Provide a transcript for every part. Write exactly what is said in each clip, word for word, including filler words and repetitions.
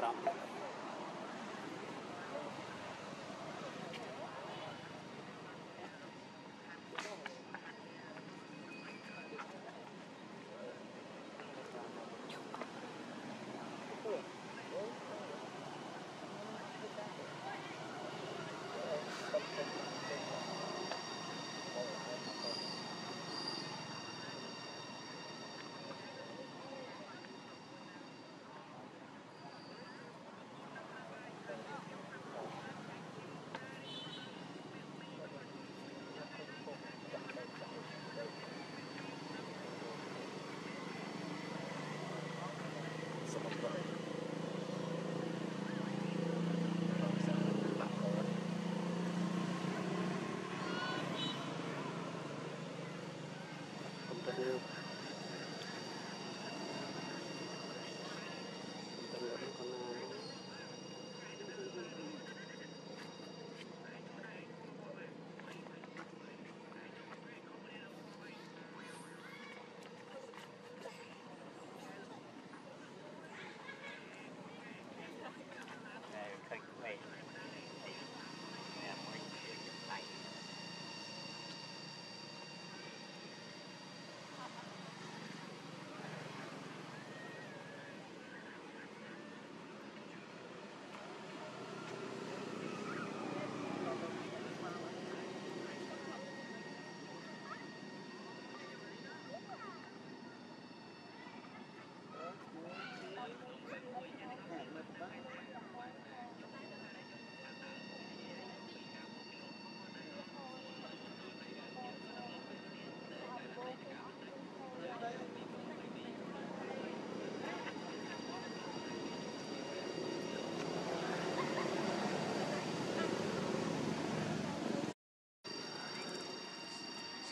background.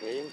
Game.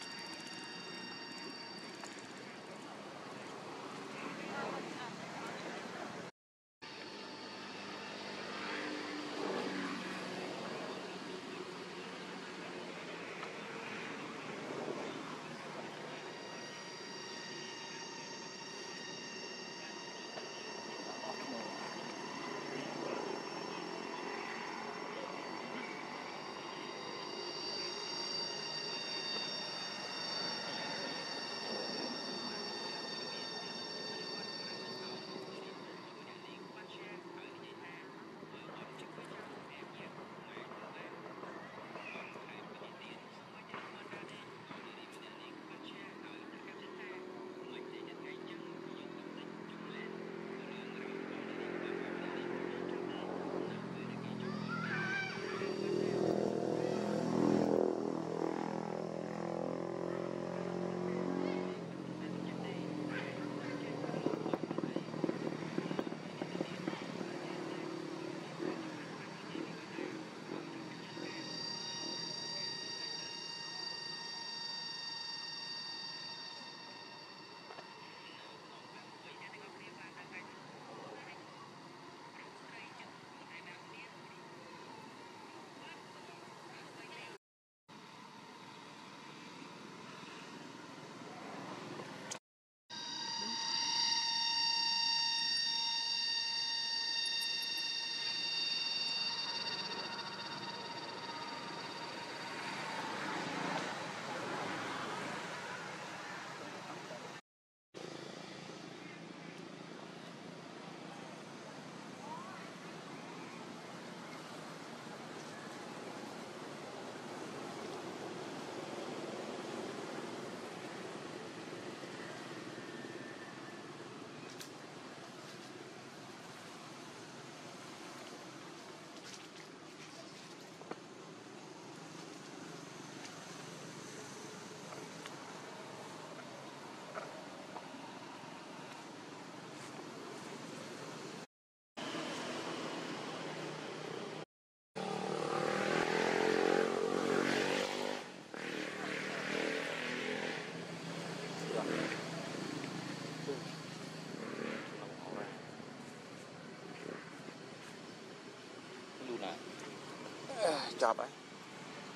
Chọp ấy,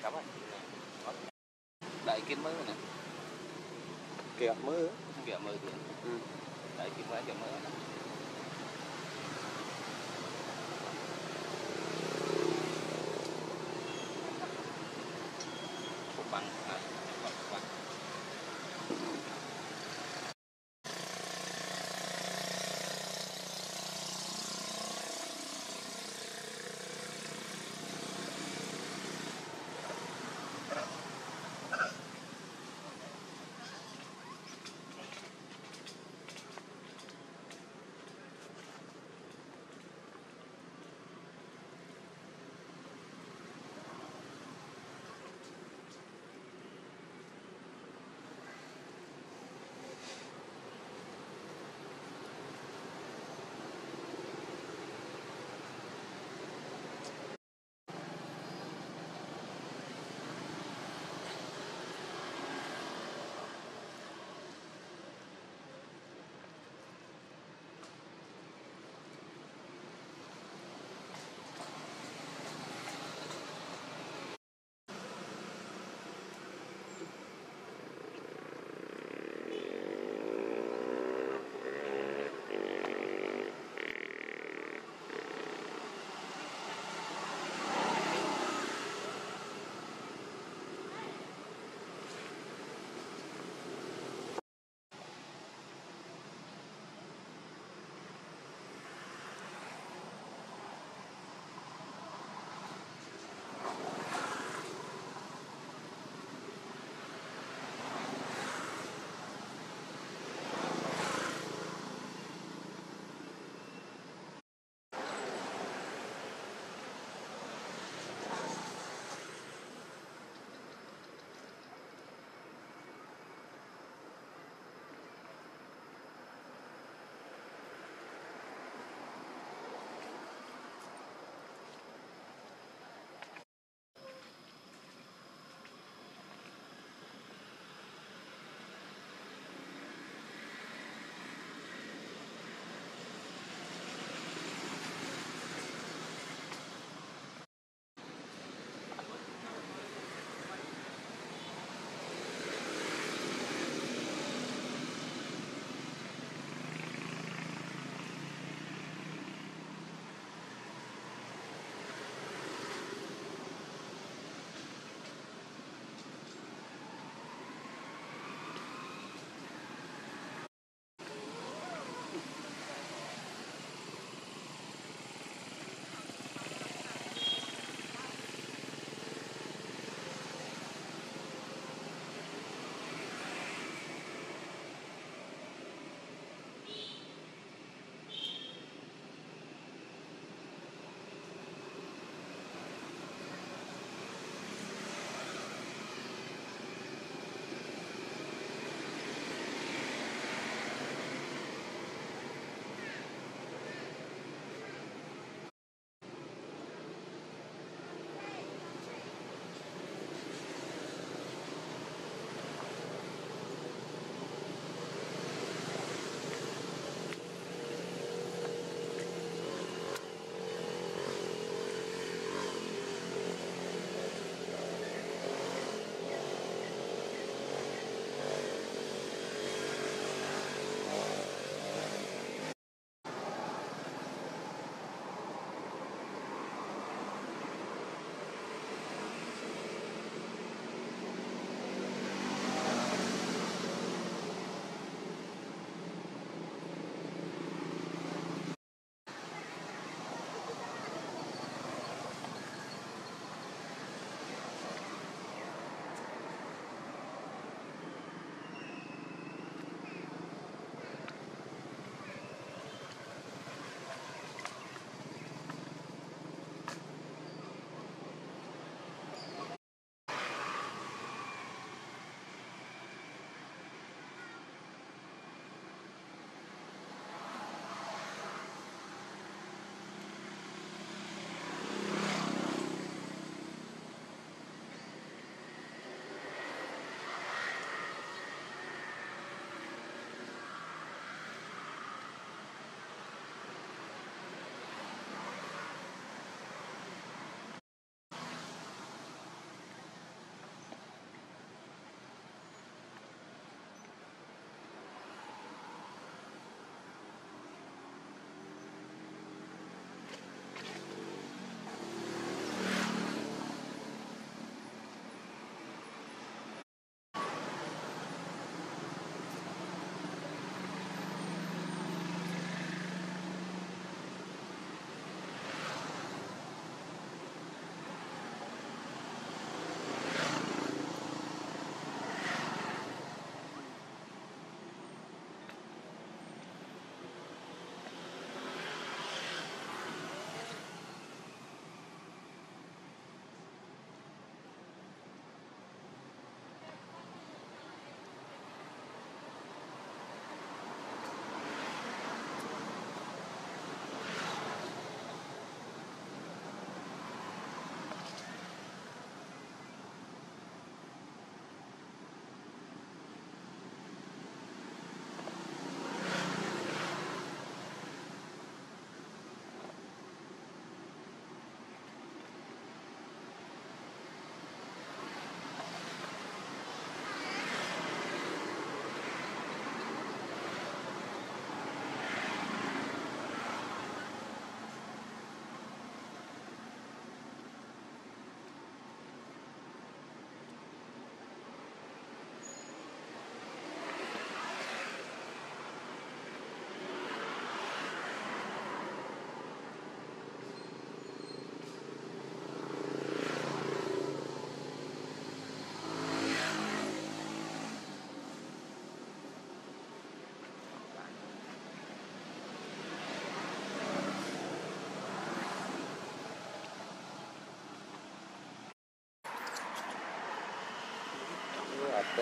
chọp ấy, đại kiến mơ nè, kẹo mơ, kẹo mơ kìa, đại kiến mơ kẹo mơ nè.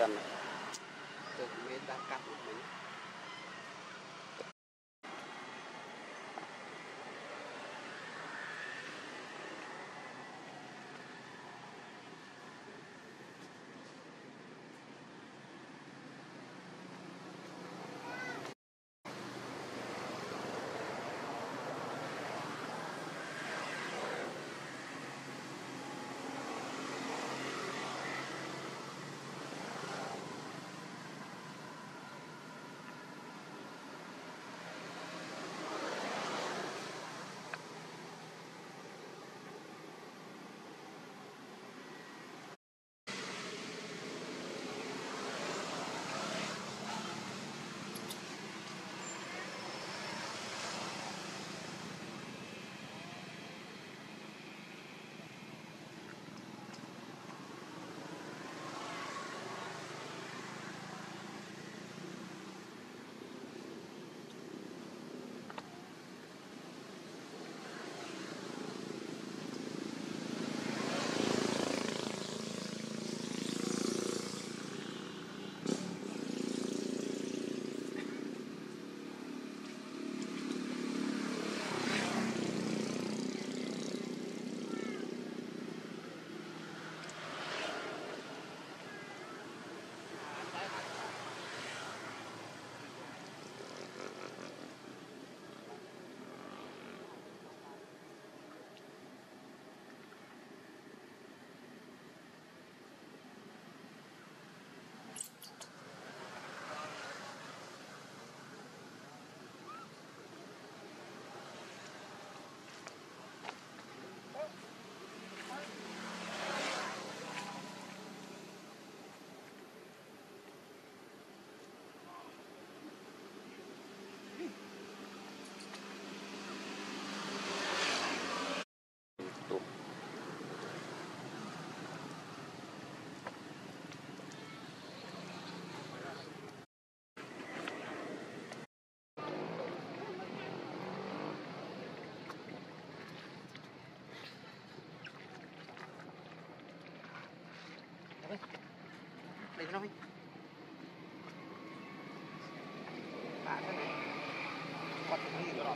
gần này. Từ mới đang cắt một miếng. Để nó đi. Bà thế này. Quạt đi rồi đó.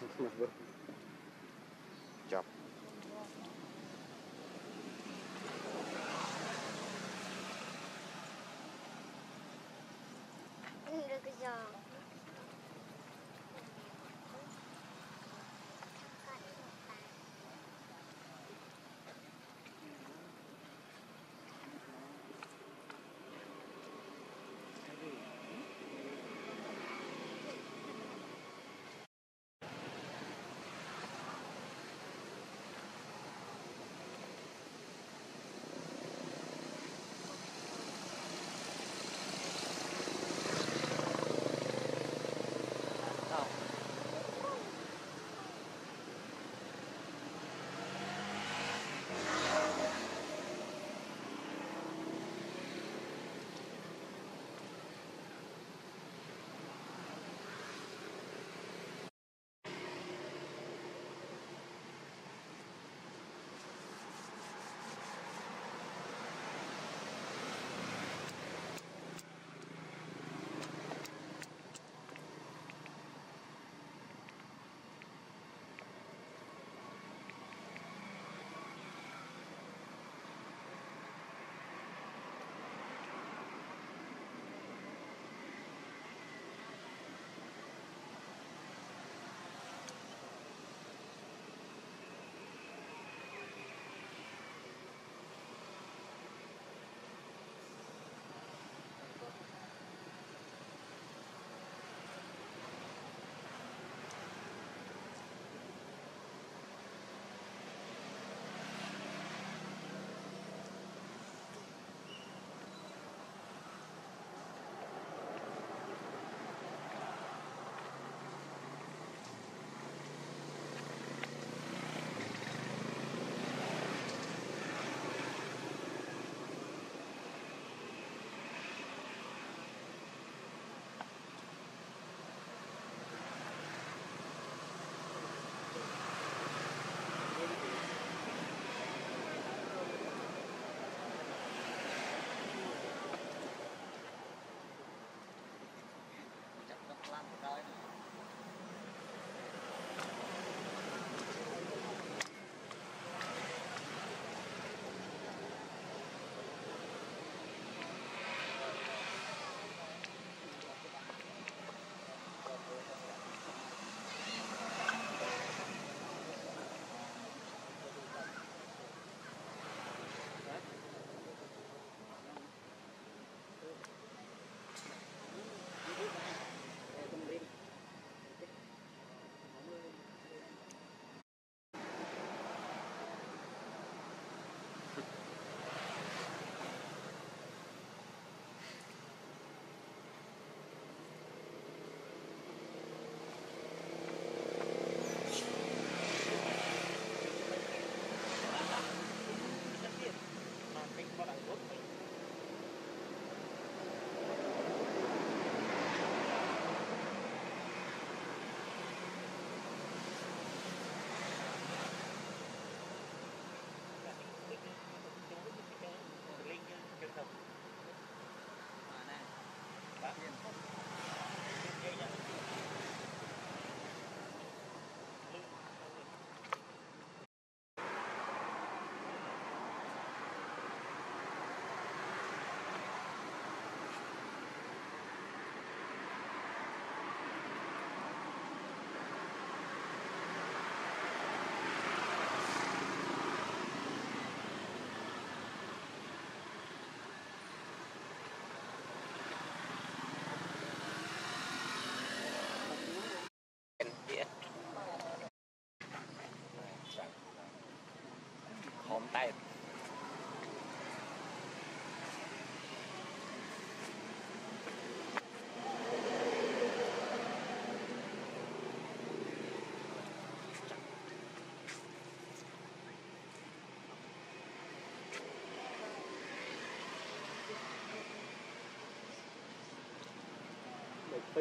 Chọc được rồi.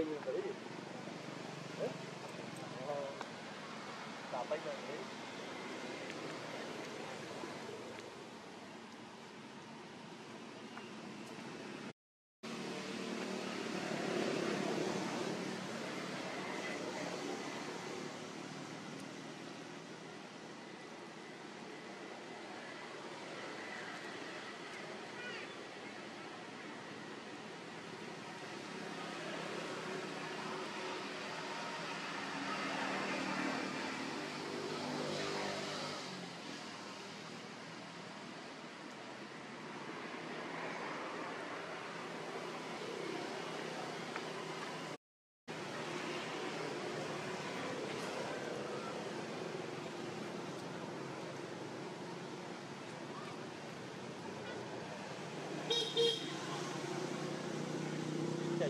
tinh là phải gì? Đấy. Tả tinh là thế. Chạy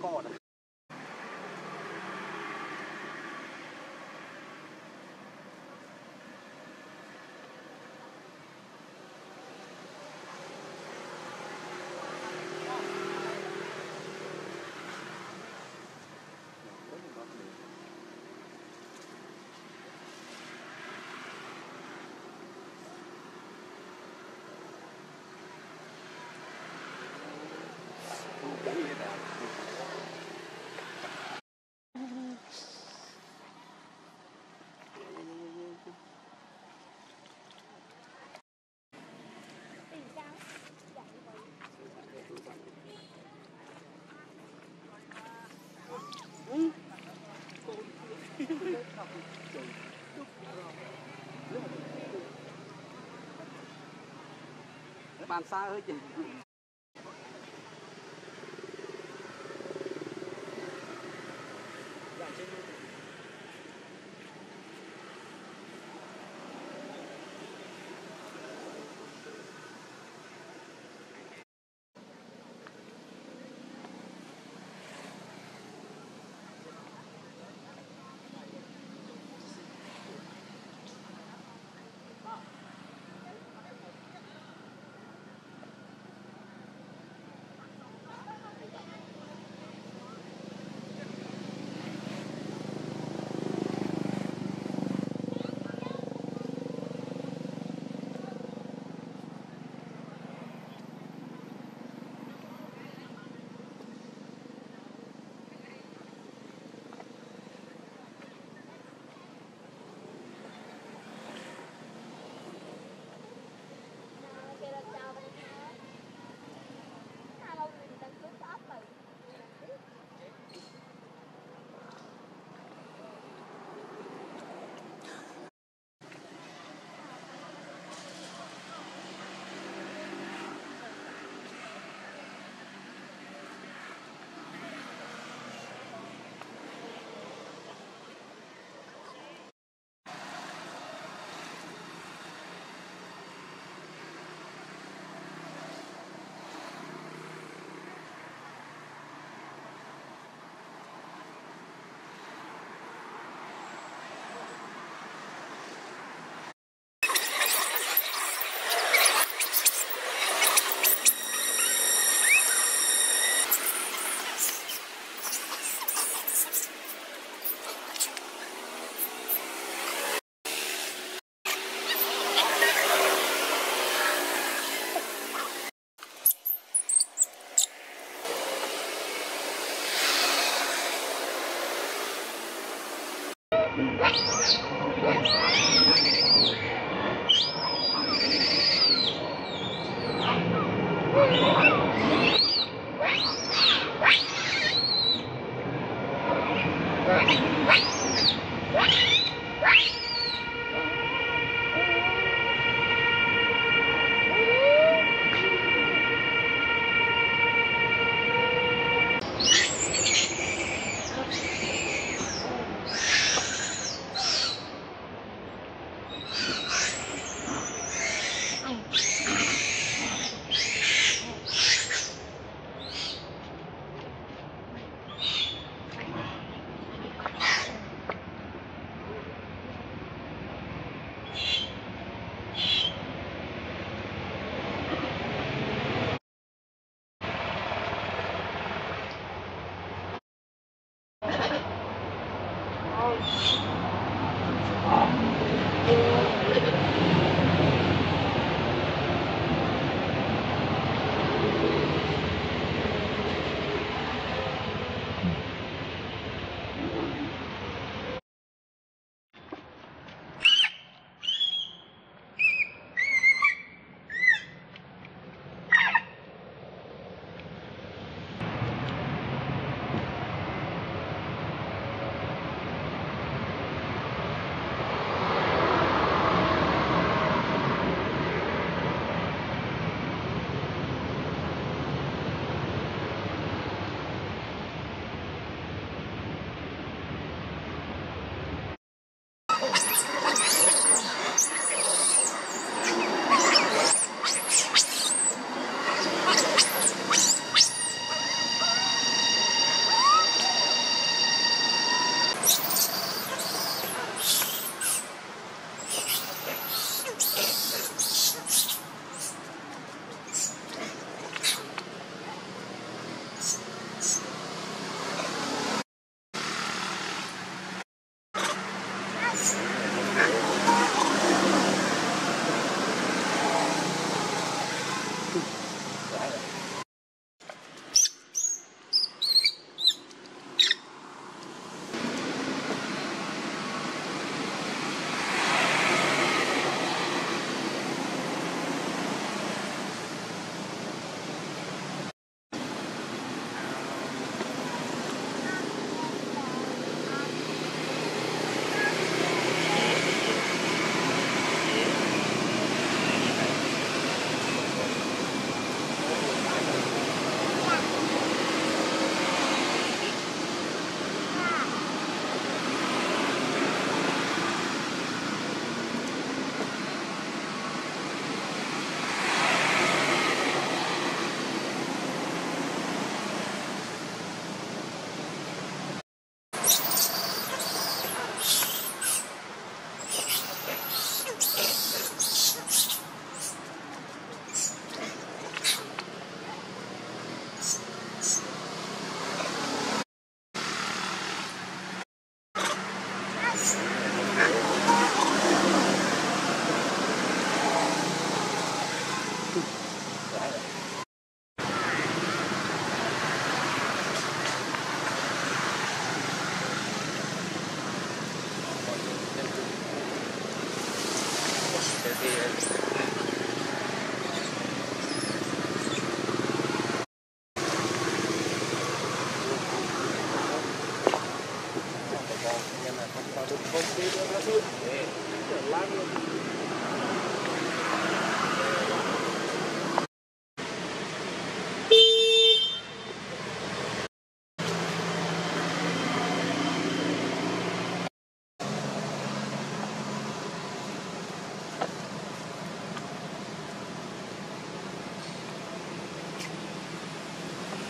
cò đó. Bàn xa hơi chị.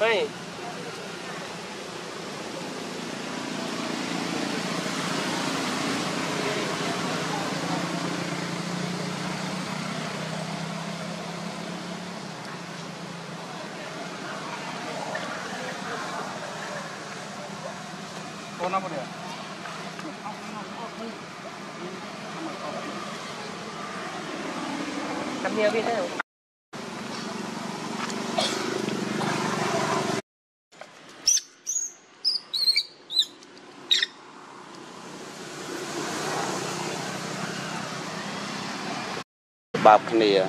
Hey. ¿Qué nombre es? Cambia video. Bob Kania.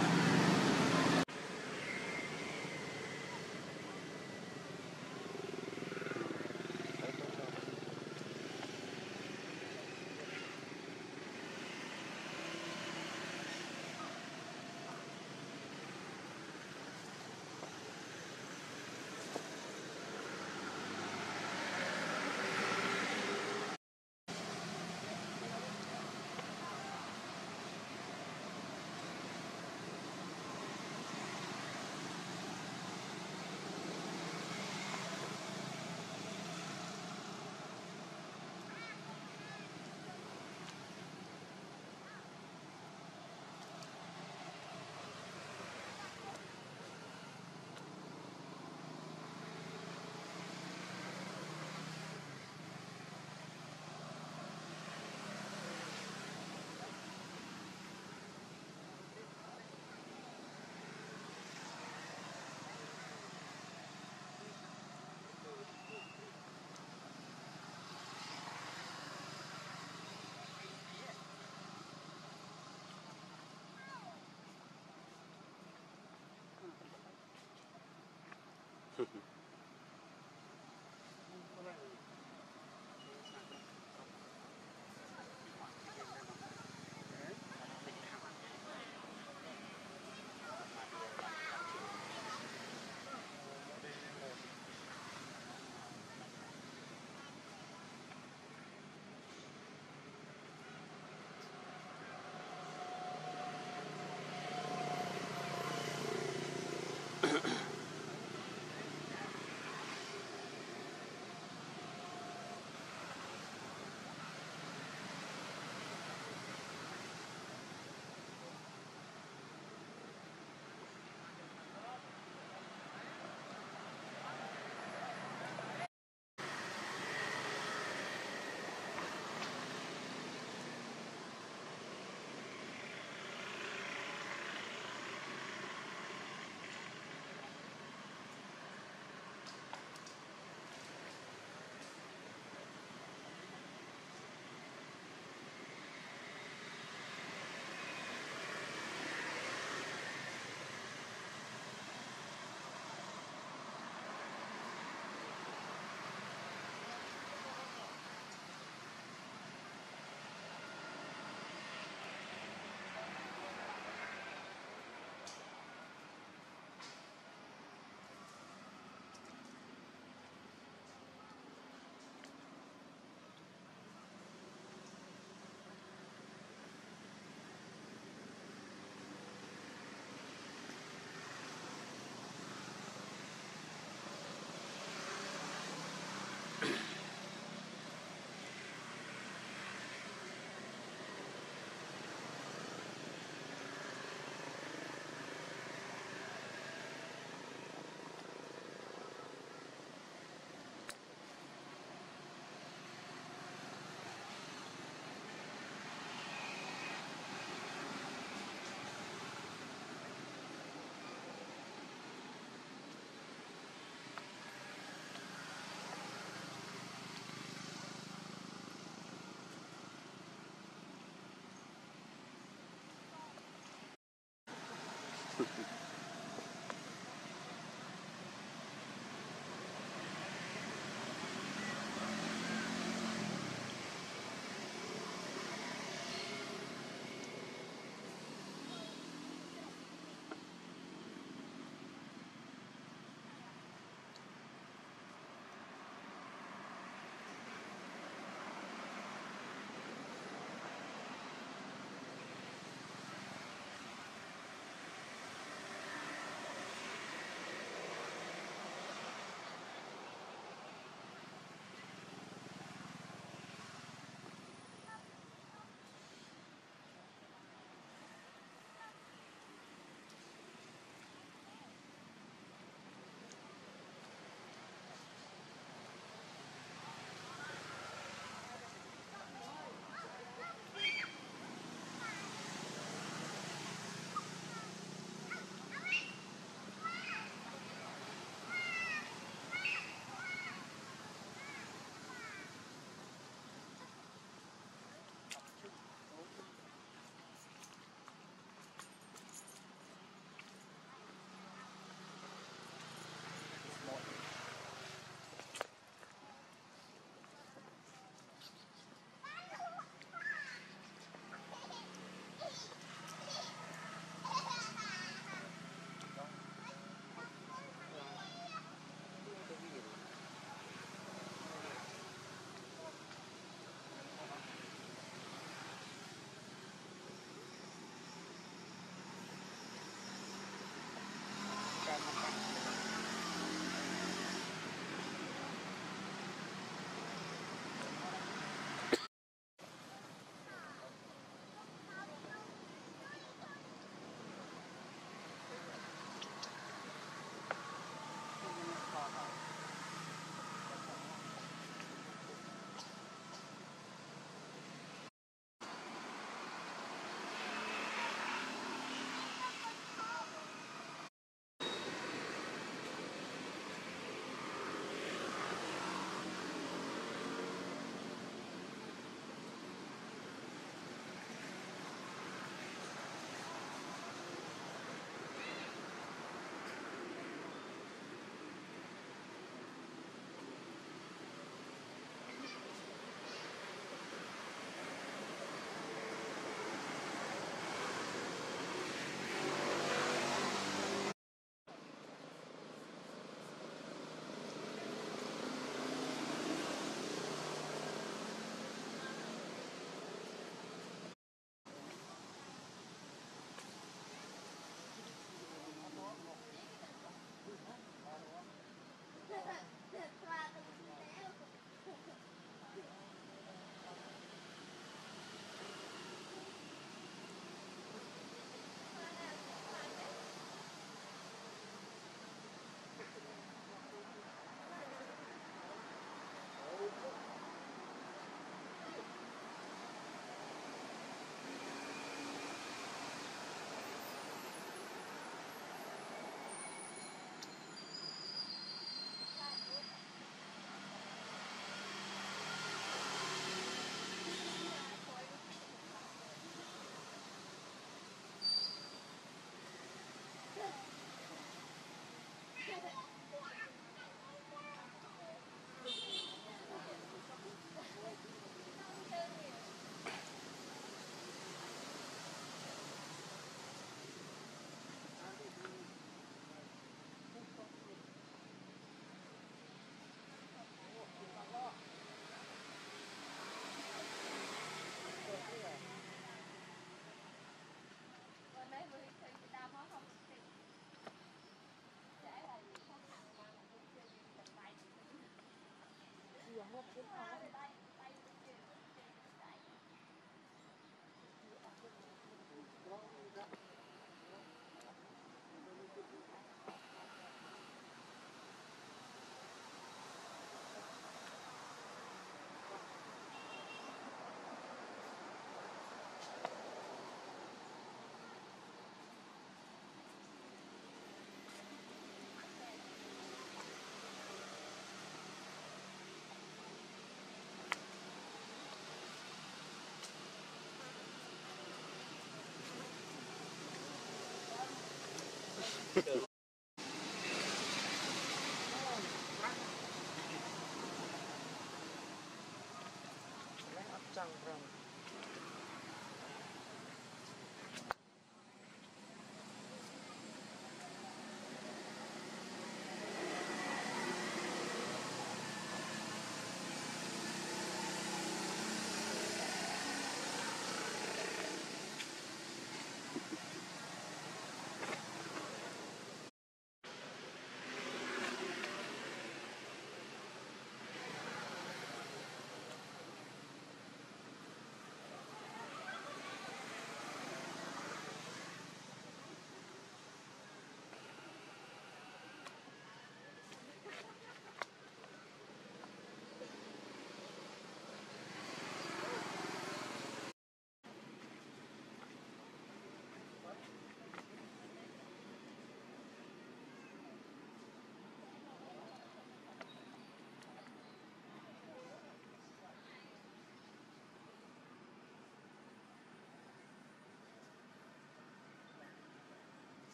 Good.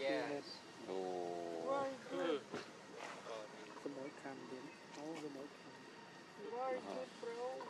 Yes. No. Very good. The more calm, then. Oh, the more calm. Very good, bro.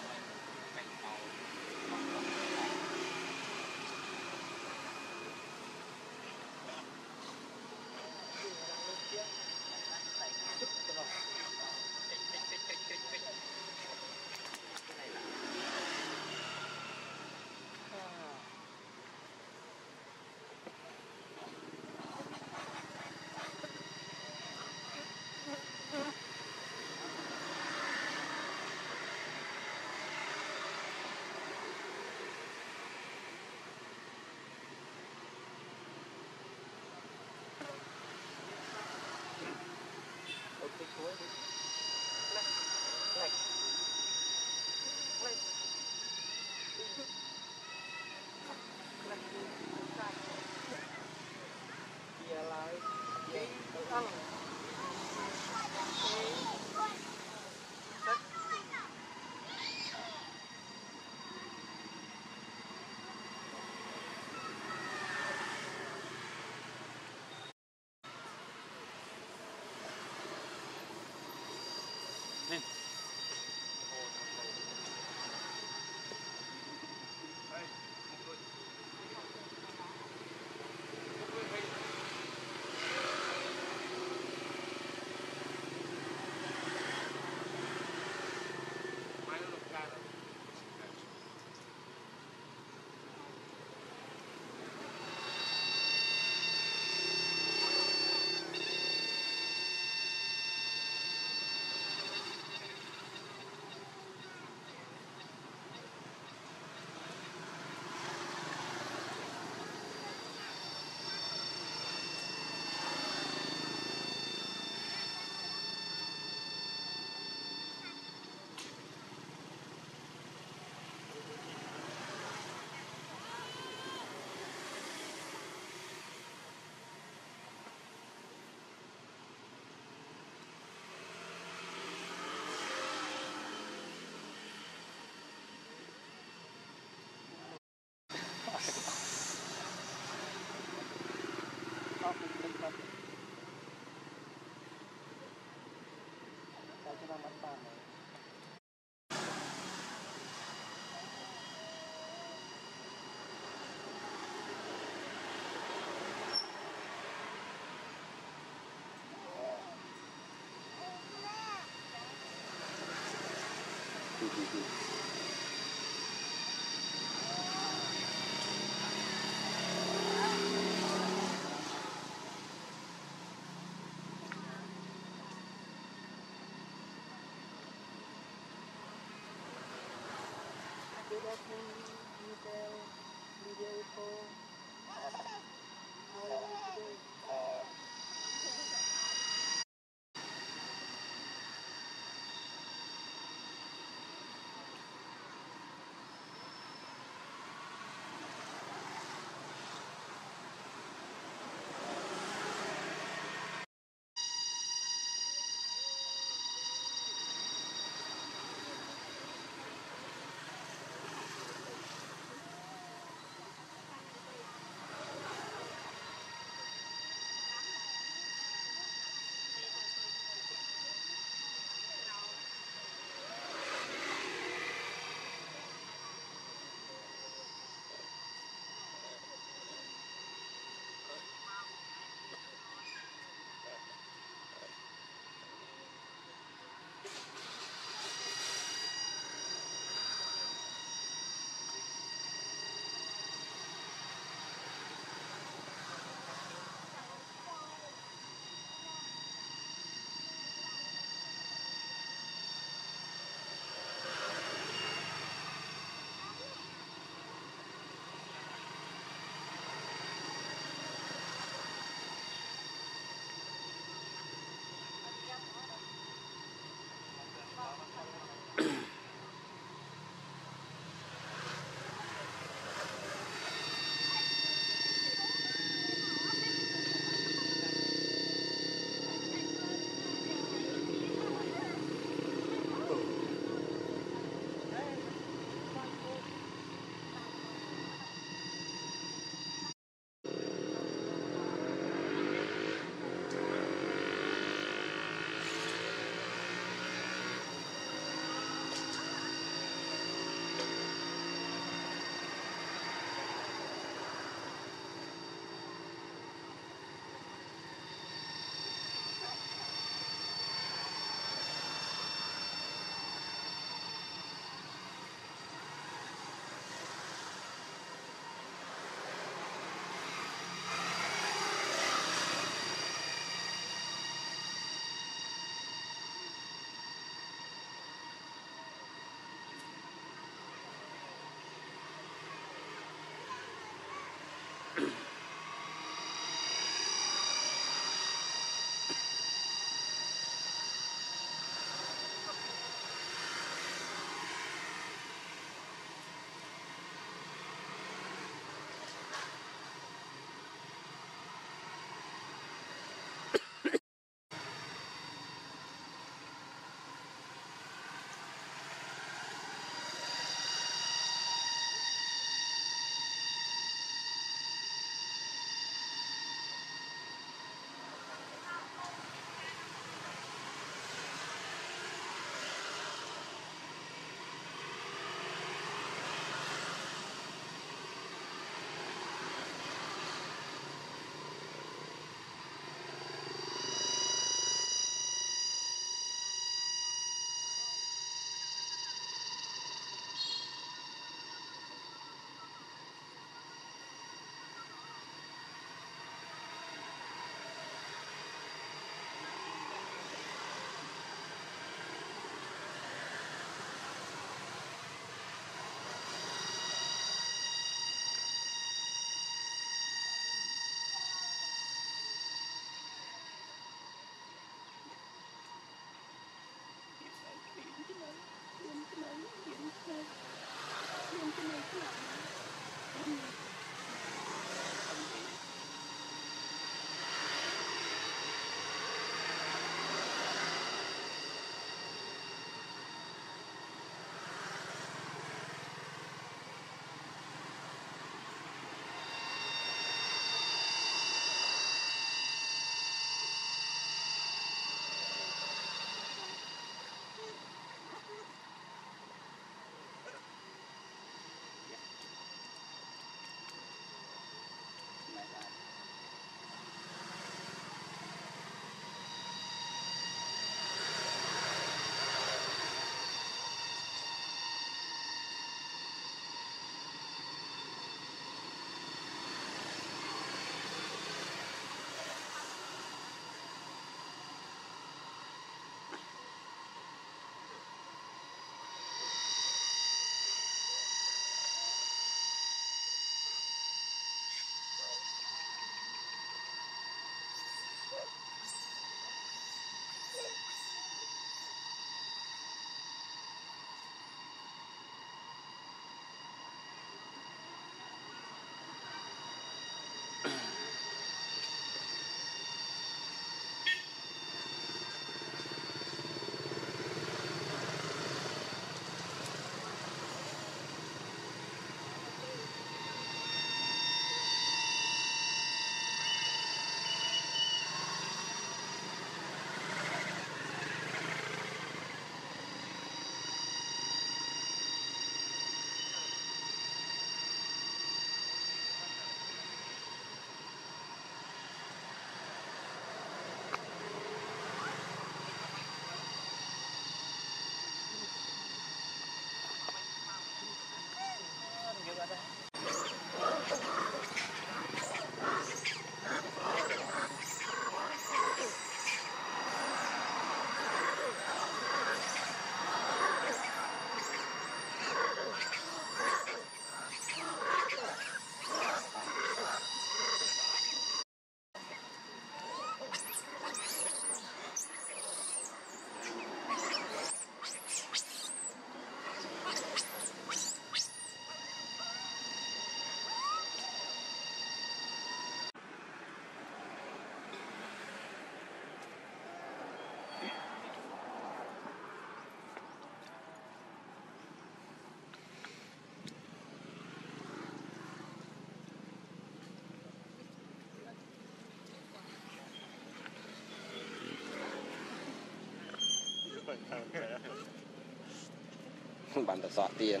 Bạn đã dọa tiền.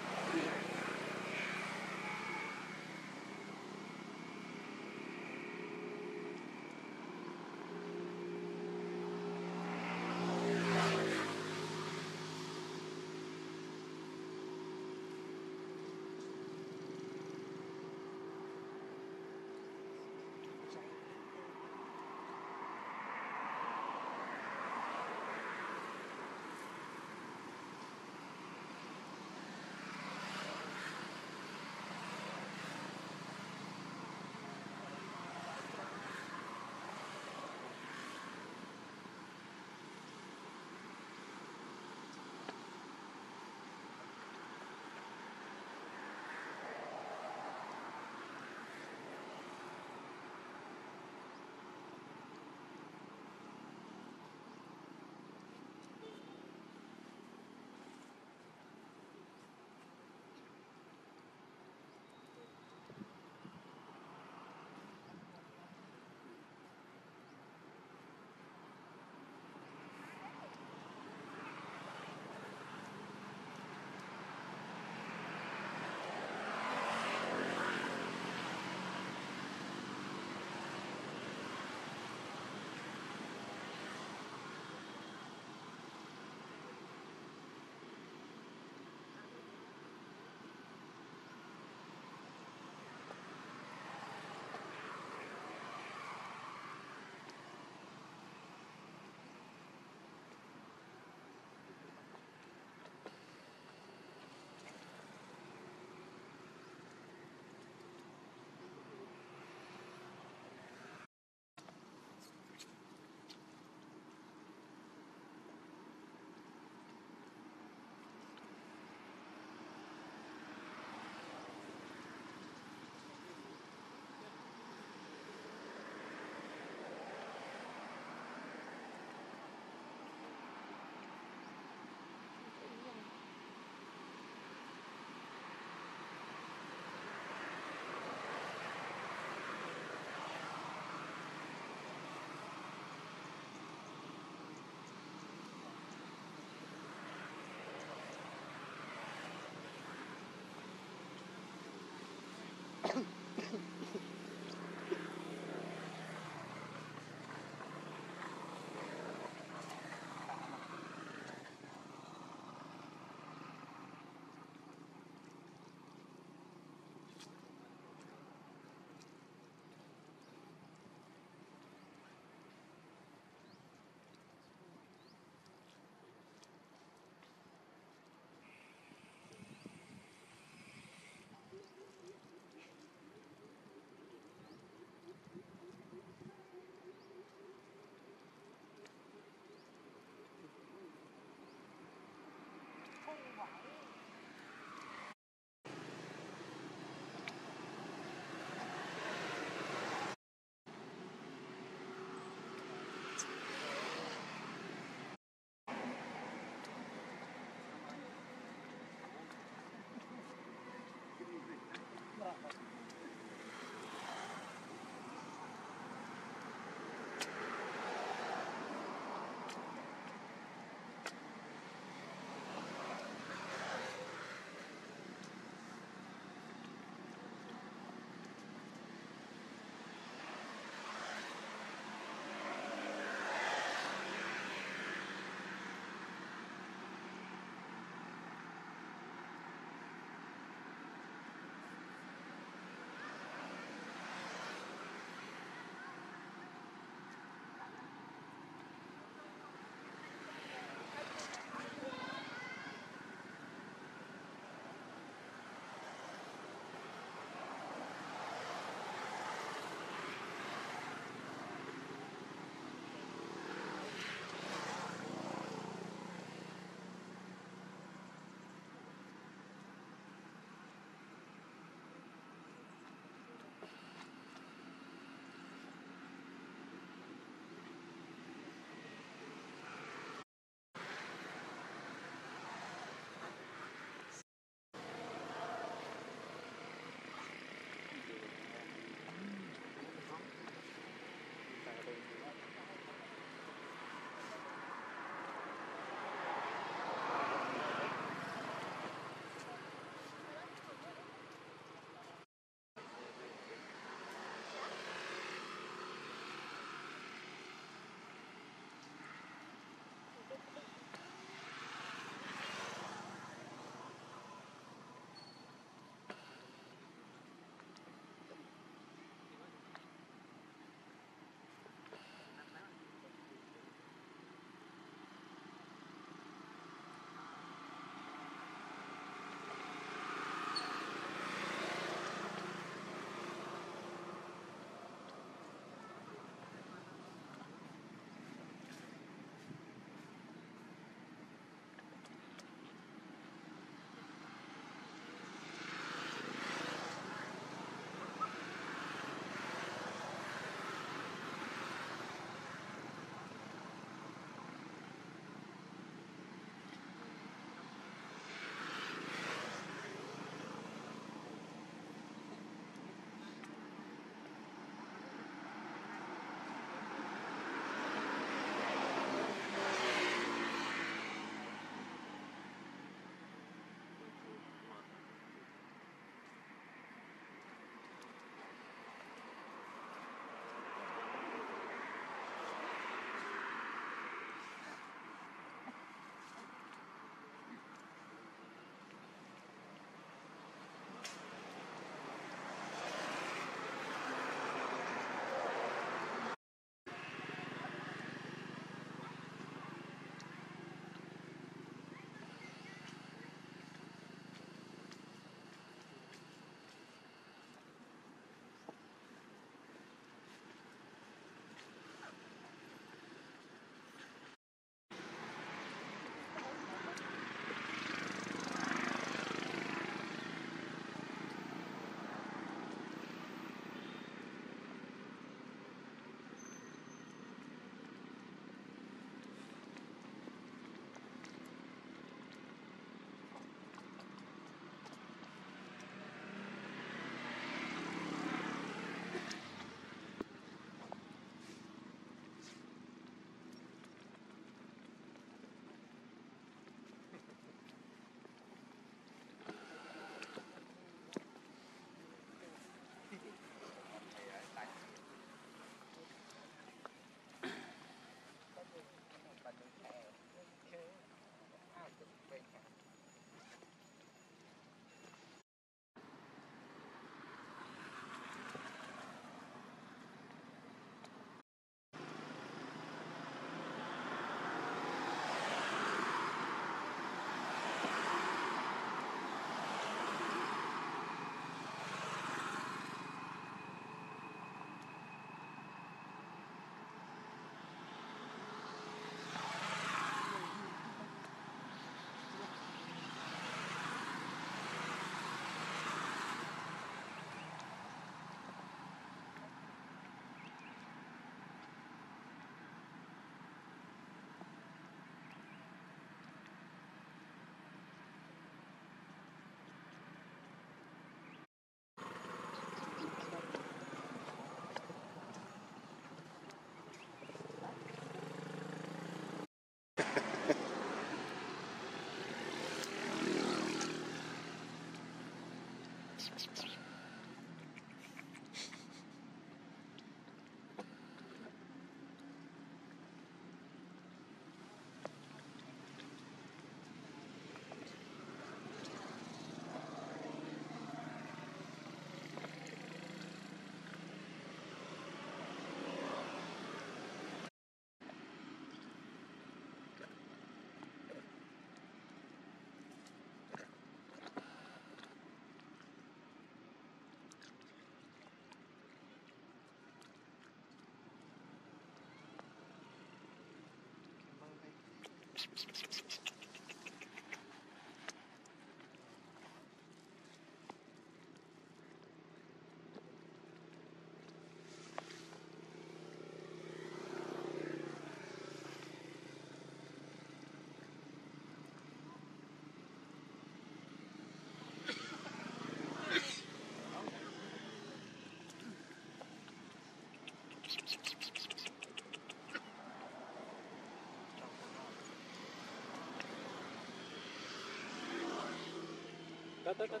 Tắt tắt tắt.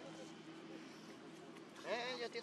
Đấy, giờ tiếp.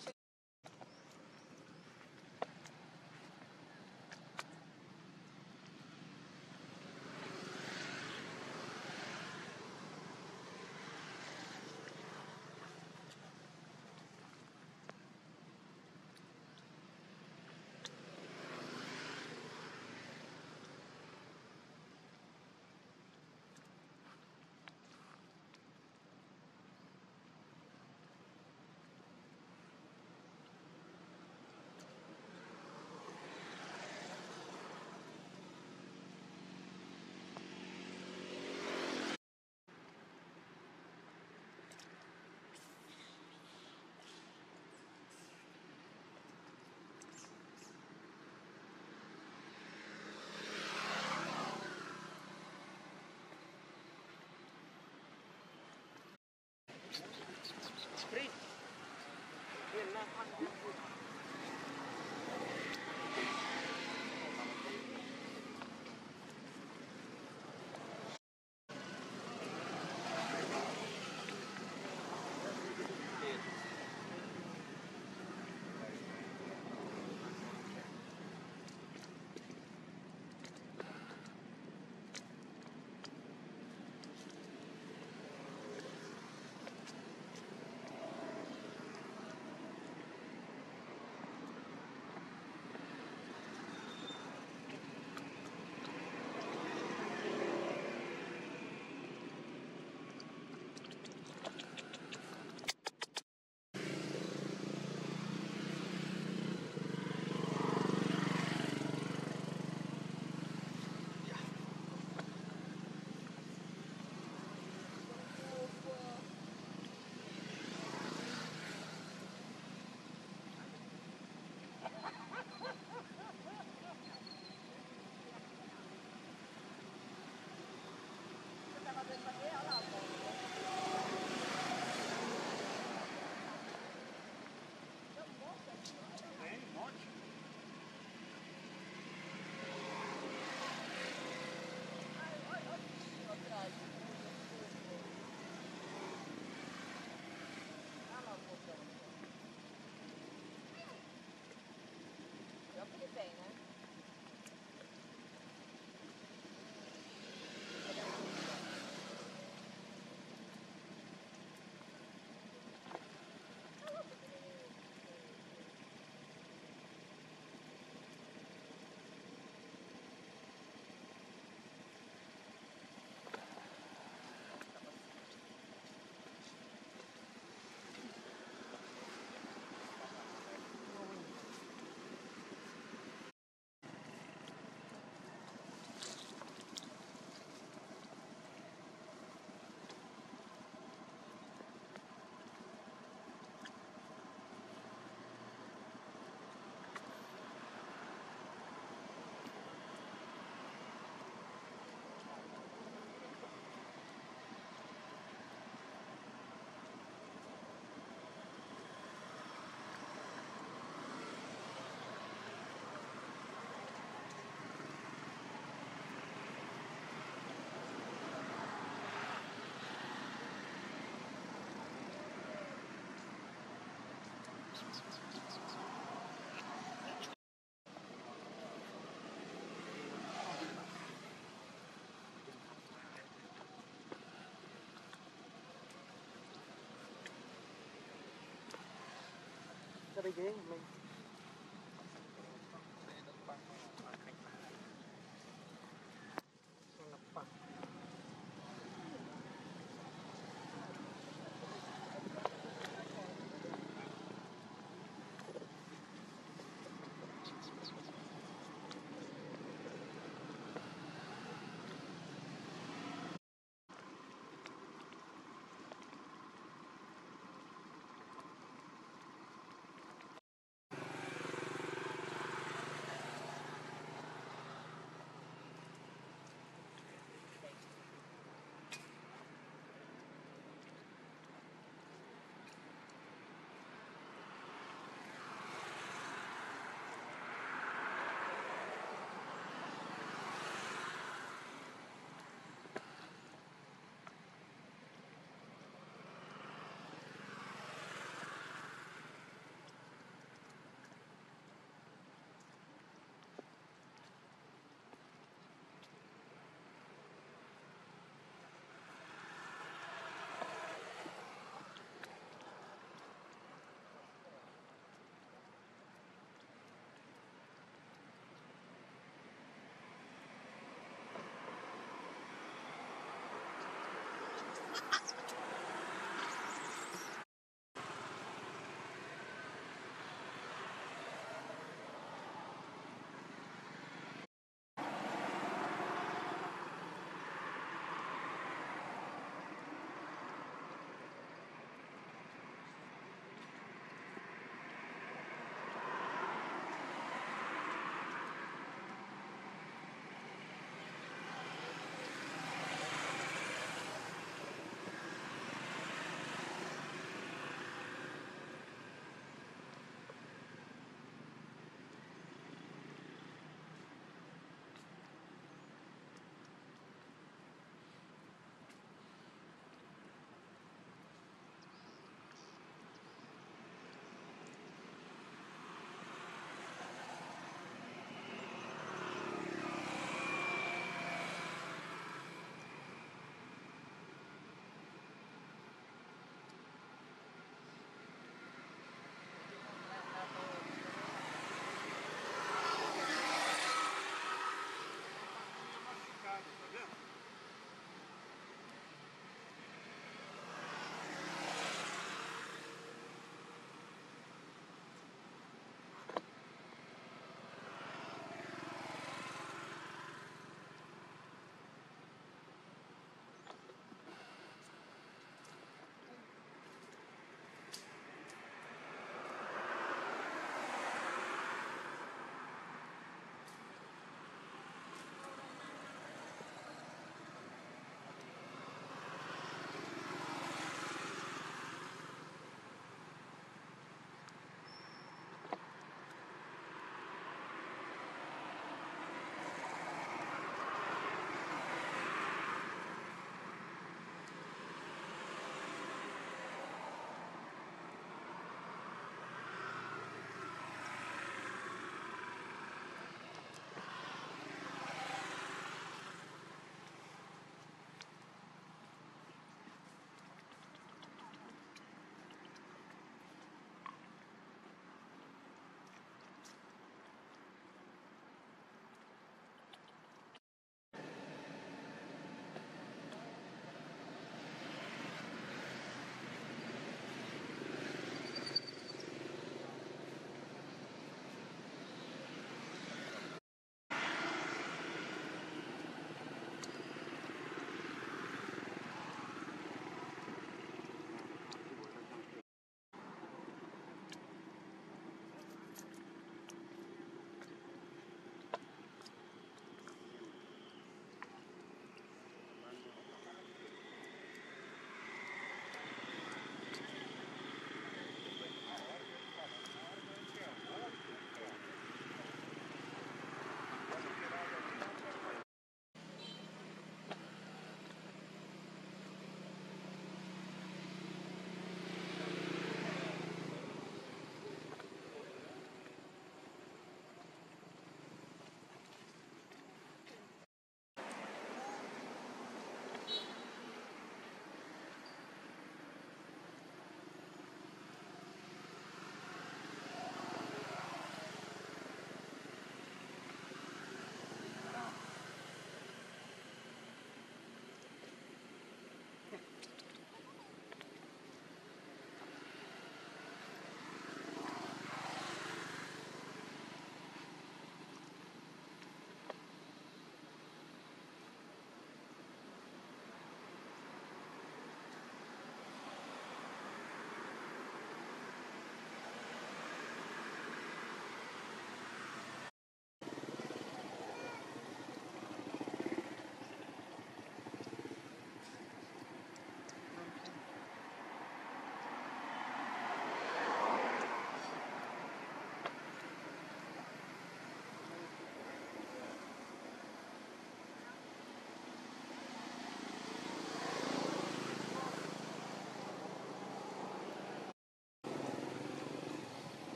Cái gì mình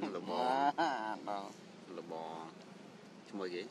Lebon. Lebon. Semua lagi.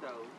tanto.